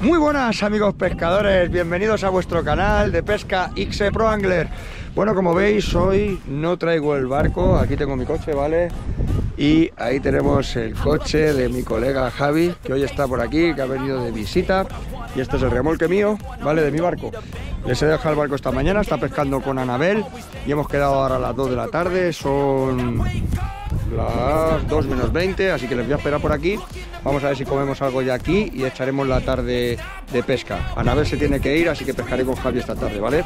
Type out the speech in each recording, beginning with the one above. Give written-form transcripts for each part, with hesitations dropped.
Muy buenas amigos pescadores, bienvenidos a vuestro canal de Pesca Ixepro Angler. Bueno, como veis, hoy no traigo el barco, aquí tengo mi coche, ¿vale? Y ahí tenemos el coche de mi colega Javi, que hoy está por aquí, que ha venido de visita. Y este es el remolque mío, ¿vale? De mi barco. Les he dejado el barco esta mañana, está pescando con Anabel y hemos quedado ahora a las 2 de la tarde, son las 2 menos 20, así que les voy a esperar por aquí. Vamos a ver si comemos algo ya aquí y echaremos la tarde de pesca. Anabel se tiene que ir, así que pescaré con Javi esta tarde, ¿vale?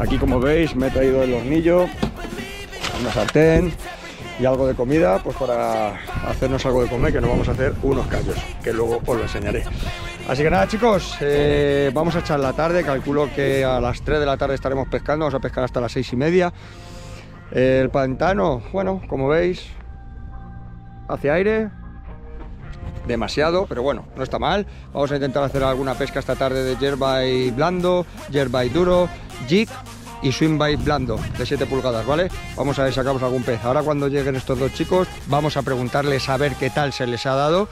Aquí, como veis, me he traído el hornillo, una sartén y algo de comida, pues para hacernos algo de comer, que nos vamos a hacer unos callos, que luego os lo enseñaré. Así que nada, chicos, vamos a echar la tarde. Calculo que a las 3 de la tarde estaremos pescando, vamos a pescar hasta las 6:30. El pantano, bueno, como veis, hace aire demasiado, pero bueno, no está mal. Vamos a intentar hacer alguna pesca esta tarde de jerkbait blando, jerkbait duro, jig y swimbait blando de 7 pulgadas, ¿vale? Vamos a ver si sacamos algún pez. Ahora cuando lleguen estos dos chicos vamos a preguntarles a ver qué tal se les ha dado,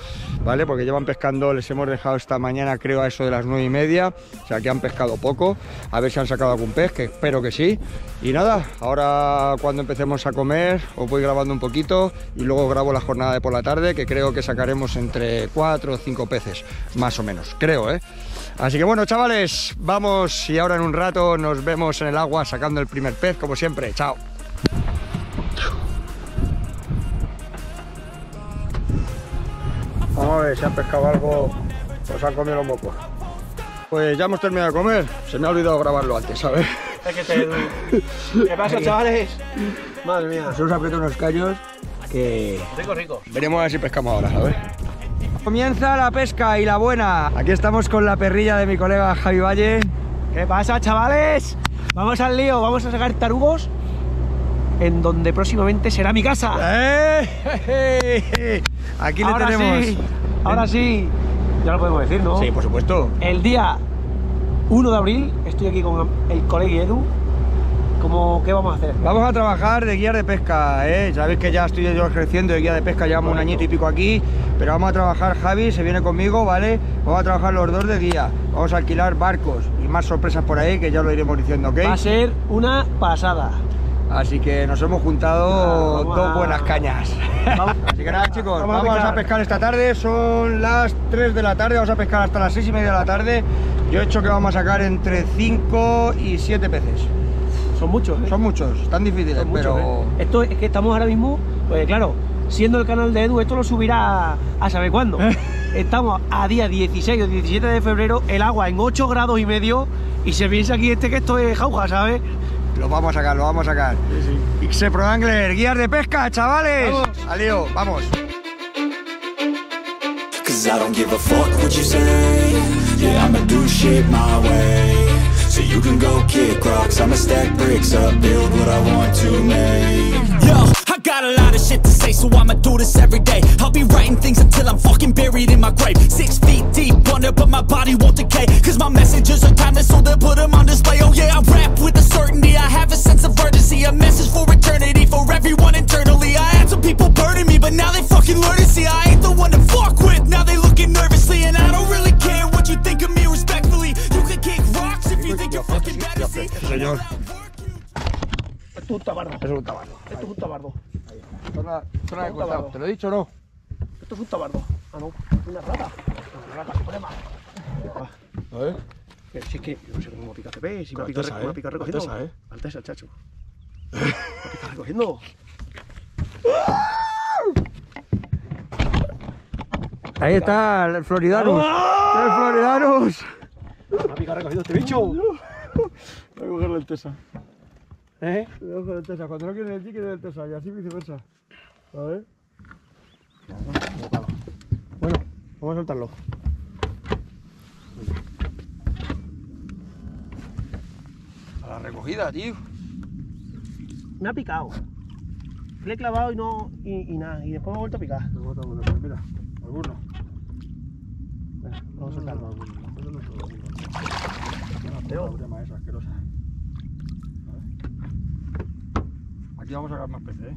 ¿vale? Porque llevan pescando, les hemos dejado esta mañana creo a eso de las 9:30, o sea que han pescado poco. A ver si han sacado algún pez, que espero que sí. Y nada, ahora cuando empecemos a comer os voy grabando un poquito y luego grabo la jornada de por la tarde, que creo que sacaremos entre 4 o 5 peces, más o menos, creo, ¿eh? Así que bueno, chavales, vamos y ahora en un rato nos vemos en el agua sacando el primer pez, como siempre. Chao. Vamos a ver si han pescado algo o se han comido los mocos. Pues ya hemos terminado de comer, se me ha olvidado grabarlo antes, ¿sabes? Es que ¿qué pasa, chavales? Madre mía. Se nos aprietan unos callos que... Rico, rico. Veremos a ver si pescamos ahora, a ver. Comienza la pesca y la buena. Aquí estamos con la perrilla de mi colega Javi Valle. ¿Qué pasa, chavales? Vamos al lío, vamos a sacar tarugos en donde próximamente será mi casa. Aquí ahora le tenemos. Sí, ahora sí, ya lo podemos decir, ¿no? Sí, por supuesto. El día 1 de abril estoy aquí con el colega Edu. ¿Cómo, qué vamos a hacer? Vamos a trabajar de guía de pesca, ¿eh? Sabéis que ya estoy yo creciendo de guía de pesca, llevamos un añito y pico aquí, pero vamos a trabajar, Javi se viene conmigo, ¿vale? Vamos a trabajar los dos de guía, vamos a alquilar barcos y más sorpresas por ahí que ya lo iremos diciendo, ¿ok? Va a ser una pasada. Así que nos hemos juntado dos buenas cañas. Así que nada, chicos, vamos a pescar esta tarde, son las 3 de la tarde, vamos a pescar hasta las 6:30 de la tarde. Yo he hecho que vamos a sacar entre 5 y 7 peces. Son muchos, ¿eh? Son muchos, están difíciles, son muchos, pero... ¿eh? Esto es que estamos ahora mismo, pues claro, siendo el canal de Edu, esto lo subirá a saber cuándo. Estamos a día 16 o 17 de febrero, el agua en 8,5 grados y se piensa aquí que esto es jauja, ¿sabes? Lo vamos a sacar, lo vamos a sacar. Sí, sí. Ixepro Angler, guías de pesca, chavales. Vamos. Al lío, vamos. So you can go kick rocks, I'ma stack bricks up, build what I want to make. Yo, I got a lot of shit to say, so I'ma do this every day. I'll be writing things until I'm fucking buried in my grave. 6 feet deep under, but my body won't decay. Cause my messages are timeless, so they'll put them on display. Oh yeah, I rap with a certainty, I have a sense of urgency. A message for eternity, for everyone internally. I had some people burning me, but now they fucking learn to see I ain't the one to fuck with, now they looking nervously. And I don't really care what you think of me respectfully. You can kick rocks. Señor. Esto es un tabardo. Esto es un tabardo. Esto es un tabardo. Zona de costado. ¿Te lo he dicho o no? Esto es un tabardo. Ah, no. Una rata. Una rata, qué problema. A ver. Si es que yo no sé cómo me pica CP, si me pica recogiendo. Altesa, ¿eh? Altesa, chacho. Me pica recogiendo. Ahí está el Floridanus. ¡El Floridanus! Me ha picado recogido este bicho. Voy a coger la altesa. ¿Eh? Voy a coger la altesa. Cuando no quieres el chique, quieres la altesa. Y así viceversa. A ver. Bueno, vamos a soltarlo. A la recogida, tío. Me ha picado. Le he clavado y no. Y nada. Y después me ha vuelto a picar. Me ha vuelto a picar. Mira, alguno. Venga, vamos a soltarlo. Aquí vamos a sacar más peces, ¿eh?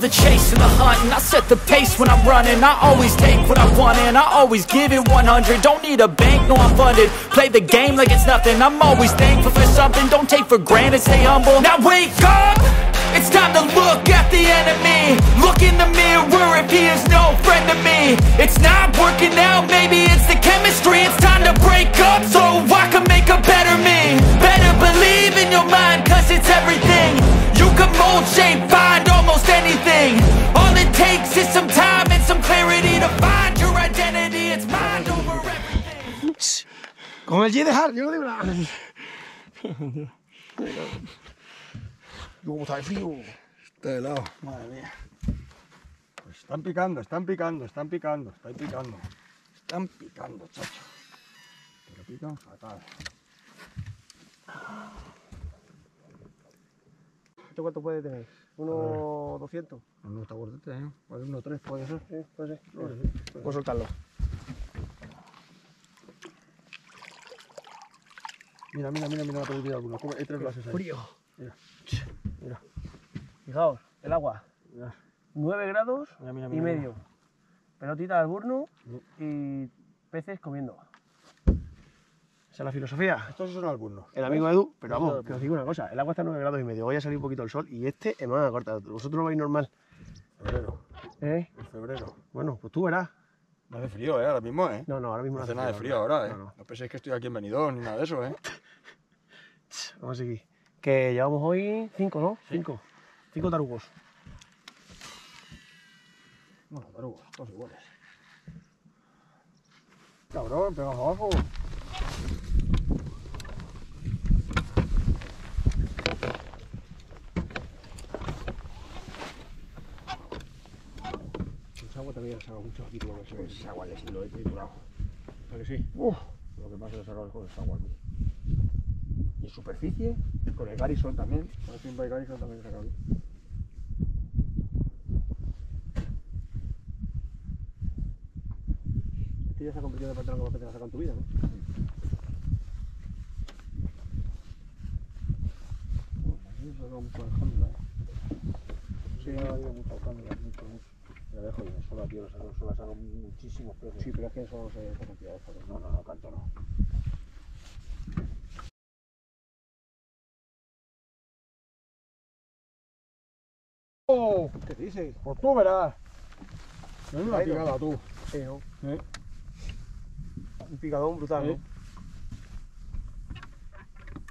love the chase and the hunt, and I set the pace when I'm running. I always take what I want and I always give it 100. Don't need a bank, no, I'm funded. Play the game like it's nothing. I'm always thankful for something. Don't take for granted, stay humble. Now wake up, it's time to look at the enemy. Look in the mirror if he is no friend to me. It's not working out, maybe it's the chemistry. It's time to break up so I can make a better me. Better believe in your mind, cause it's everything. You can mold, shape, find almost anything. All it takes is some time and some clarity to find your identity. It's mind over everything. Con el Gideon Hart, yo no digo nada. Yo, está frío. Está helado. Madre mía. Pues están picando, están picando, están picando, están picando. Están picando, chacho. Pero pican fatal. ¿Esto cuánto puede tener? ¿Uno 200? No está gordete, ¿eh? Vale, 1.3 puede ser. Sí, puede ser. Voy a soltarlo. Mira, mira, mira, mira, ha perdido alguno. Hay tres clases ahí. Frío. Mira, mira. Fijaos, el agua. Mira. 9 grados mira, mira, mira, y medio. Mira. Pelotita al burno y peces comiendo. Esa es la filosofía. Estos son al burno. El amigo Edu, pero vamos, que os digo una cosa. El agua está a 9 grados y medio. Voy a salir un poquito el sol y este es más cortado. Vosotros lo vais normal. Febrero. ¿Eh? En febrero. Bueno, pues tú verás. No hace frío, ¿eh? Ahora mismo, ¿eh? No, no, ahora mismo no hace nada de frío ahora, ¿eh? No, no. No penséis que estoy aquí en Benidorm ni nada de eso, ¿eh? Vamos a seguir. Que llevamos hoy 5, ¿no? 5. Sí. 5 tarugos. Bueno, tarugos, todos iguales. Cabrón, pegas abajo. Los aguas también han sacado muchos aquí, como que se ve esa agua, si lo he triturado. Pero sí. Uf, lo que más se ha sacado es con esa agua aquí. Y superficie, con el Garrison también, con el Swimbait Garrison también se acabó. Este ya se ha convertido en el pantalón que te vas a sacar en tu vida, ¿no? Sí. Se ha dado mucho alejandro, ¿eh? Sí, ha dado mucho alejandro, mucho, mucho. Ya dejo yo, solo aquí los saco, solo saco muchísimos precios. Sí, pero es que solo se ha cantidad de fotos. No, no, no, tanto no. ¿Qué dices? Pues tú verás. No es una picada, tú. Sí, ¿no? ¿Eh? Un picadón brutal, ¿eh?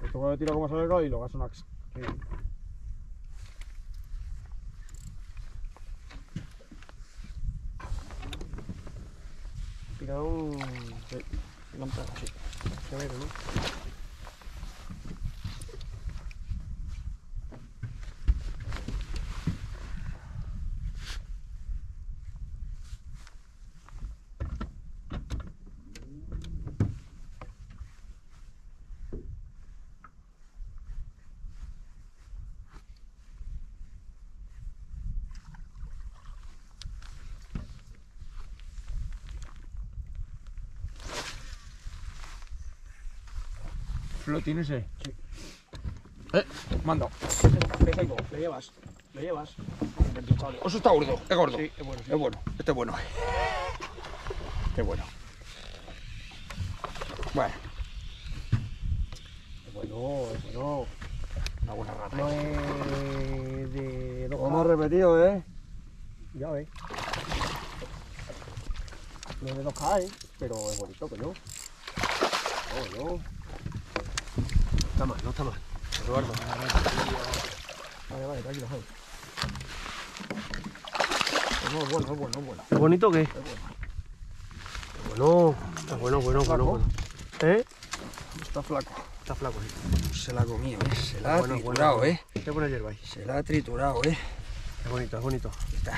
¿No? Esto cuando tiro como se alarga y lo gaso un axe. Sí. Picadón... Sí. Lámpara, sí. Se ve, ¿no? ¿Lo tienes, eh? Sí. Mando. Lo llevas, lo llevas. Oso está gordo, es gordo. Sí, es bueno, sí. Es bueno, este es bueno. Este es bueno. Bueno. Es bueno, es bueno. Una buena rata. No es de dos. Vamos repetido, ¿eh? Ya ves. No es de 2K, ¿eh? Pero es bonito, que no. Oh, no. No está mal, no está mal. Eduardo. Vale, vale, tranquilo, Javi. No, es bueno, es bueno, es bueno. ¿Es bonito qué? Es bueno. Está bueno, bueno, bueno, bueno. ¿Eh? Está flaco. Está flaco, sí. Se la ha comido, ¿eh? Se la ha triturado, ¿eh? Te pone hierba ahí. Se la ha triturado, ¿eh? Es bonito, es bonito. Está.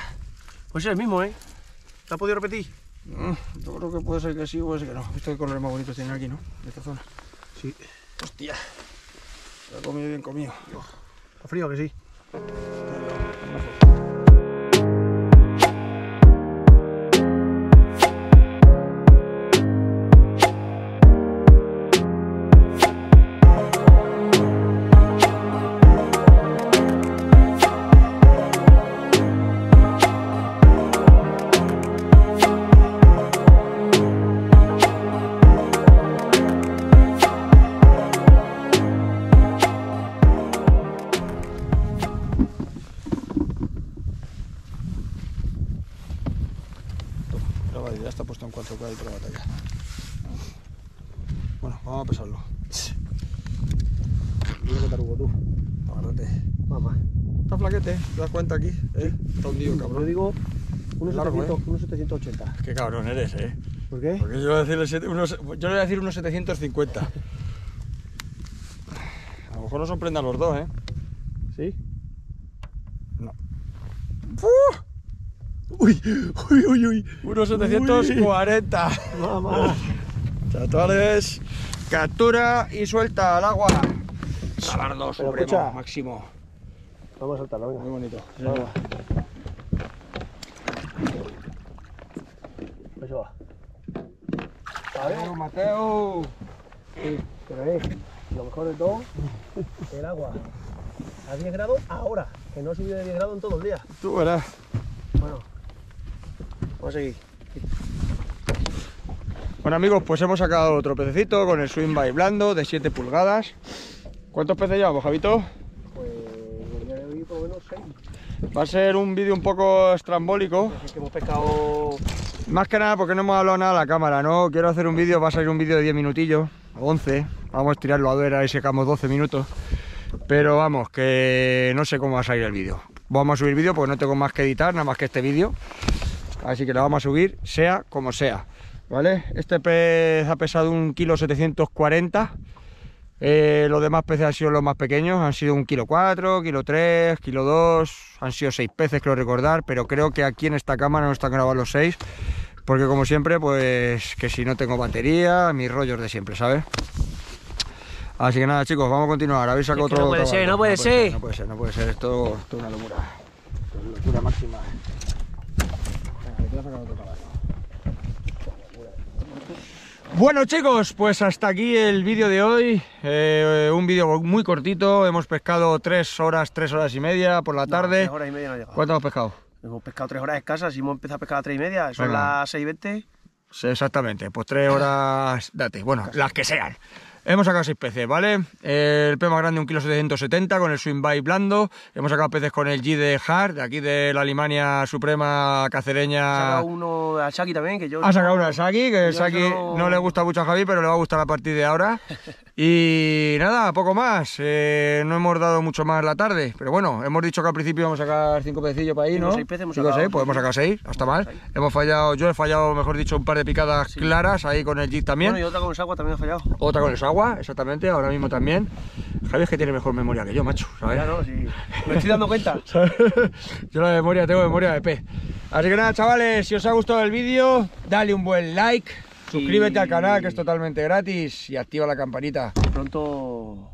Pues es el mismo, ¿eh? ¿Te ha podido repetir? Yo creo que puede ser que sí o puede ser que no. ¿Viste qué colores más bonitos tienen aquí, no? De esta zona. Sí. Hostia, lo he comido bien comido. Está frío que sí. 4 por ahí por la batalla. Bueno, vamos a pesarlo. Mira que tarugo tú. Agárrate. Mamá. Está flaquete, te das cuenta aquí, ¿eh? Está hundido, cabrón. Yo digo unos, claro, 700, unos 780. Qué cabrón eres, ¿eh? ¿Por qué? Porque yo le voy a decir unos 750. A lo mejor nos sorprendan los dos, ¿eh? ¿Sí? No. ¡Uf! ¡Uy! ¡Uy, uy, uy! Unos 740. Mamá. Chavales, captura y suelta al agua. Salardo supremo, escucha, máximo. Vamos a soltarlo, venga. Muy bonito. Vamos. Eso va. A ver, Mateo. Sí, pero lo mejor de todo, el agua. A 10 grados ahora, que no ha subido de 10 grados en todo el día. Tú verás. Bueno, vamos a seguir. Bueno, amigos, pues hemos sacado otro pececito con el Swimbait blando de 7 pulgadas. ¿Cuántos peces llevamos, Javito? Pues el día de hoy por lo menos 6. Va a ser un vídeo un poco estrambólico. Pues es que hemos pescado... Más que nada porque no hemos hablado nada a la cámara, ¿no? Quiero hacer un vídeo, va a salir un vídeo de 10 minutillos, 11. Vamos a tirarlo a ver, ahí secamos 12 minutos. Pero vamos, que no sé cómo va a salir el vídeo. Vamos a subir vídeo porque no tengo más que editar, nada más que este vídeo. Así que lo vamos a subir, sea como sea, ¿vale? Este pez ha pesado 1,740 kilos. Los demás peces han sido los más pequeños. Han sido 1,4 kilos, 1,3 kilos, 1,2 kilos. Han sido 6 peces, creo recordar. Pero creo que aquí en esta cámara no están grabados los 6. Porque como siempre, pues que si no tengo batería, mis rollos de siempre, ¿sabes? Así que nada, chicos, vamos a continuar. Habéis sacado otro... No puede ser, no puede ser. No puede ser, no puede ser. Esto es una locura. Esto es una locura máxima. Venga, te voy a sacar otro caballo. Bueno, chicos, pues hasta aquí el vídeo de hoy. Un vídeo muy cortito. Hemos pescado 3 horas y media por la tarde. 3 horas y media no ha llegado. ¿Cuánto hemos pescado? Hemos pescado 3 horas escasas y hemos empezado a pescar a 3 y media. Son las 6:20. Sí, exactamente, pues 3 horas... Date, bueno, las que sean. Hemos sacado 6 peces, ¿vale? El pez más grande 1,770 kilos con el Swimbait blando. Hemos sacado peces con el Gideon Hart, de aquí de la Alemania Suprema Cacereña. Ha sacado uno al Saki también, que yo... Ha sacado uno al Saki, que el Saki no... no le gusta mucho a Javi, pero le va a gustar a partir de ahora. Y nada, poco más. No hemos dado mucho más la tarde, pero bueno, hemos dicho que al principio íbamos a sacar 5 pececillos para ahí, ¿no? 6 peces hemos sacado. 6, pues hemos sacado 6, hasta más. Hemos fallado, yo he fallado, mejor dicho, un par de picadas claras ahí con el jig también. Bueno, y otra con el agua también ha fallado. Otra con el agua. Exactamente, ahora mismo también. Javi es que tiene mejor memoria que yo, macho, ¿sabes? Ya no, sí. Me estoy dando cuenta. Yo la memoria, tengo memoria de pez. Así que nada, chavales, si os ha gustado el vídeo, dale un buen like, suscríbete al canal, que es totalmente gratis, y activa la campanita. Pronto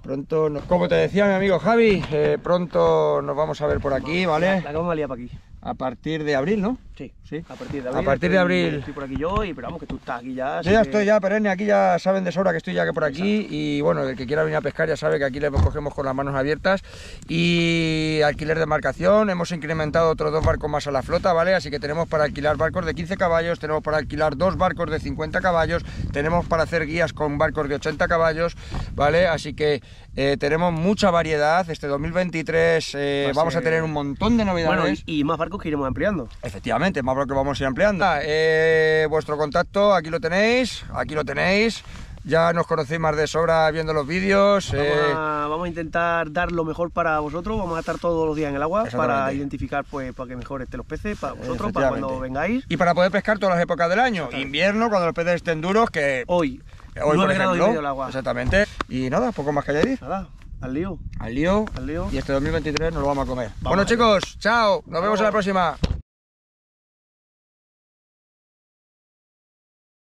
nos... Como te decía mi amigo Javi, pronto nos vamos a ver por aquí, ¿vale? La cama valía para aquí. A partir de abril, ¿no? Sí, sí. A partir de abril. Estoy por aquí yo, y, pero vamos, que tú estás aquí ya. Yo ya estoy ya perenne, aquí ya saben de sobra que estoy ya que por aquí. Exacto. Y bueno, el que quiera venir a pescar ya sabe que aquí les cogemos con las manos abiertas. Y alquiler de embarcación, hemos incrementado otros 2 barcos más a la flota, ¿vale? Así que tenemos para alquilar barcos de 15 caballos, tenemos para alquilar 2 barcos de 50 caballos, tenemos para hacer guías con barcos de 80 caballos, ¿vale? Así que tenemos mucha variedad. Este 2023 vamos a tener un montón de novedades. Bueno, y más barcos que iremos ampliando. Efectivamente, más barcos que vamos a ir ampliando. Vuestro contacto, aquí lo tenéis, aquí lo tenéis. Ya nos conocéis más de sobra viendo los vídeos. Vamos a intentar dar lo mejor para vosotros. Vamos a estar todos los días en el agua para identificar, pues, para que mejor estén los peces, para vosotros, para cuando vengáis. Y para poder pescar todas las épocas del año. Invierno, cuando los peces estén duros, que... Hoy 9 por ejemplo, grados y medio el agua. Exactamente. Y nada, poco más que añadir. Nada. Al lío. Al lío. Al lío. Y este 2023 nos lo vamos a comer. Bueno, chicos, chao. Nos vemos en la próxima.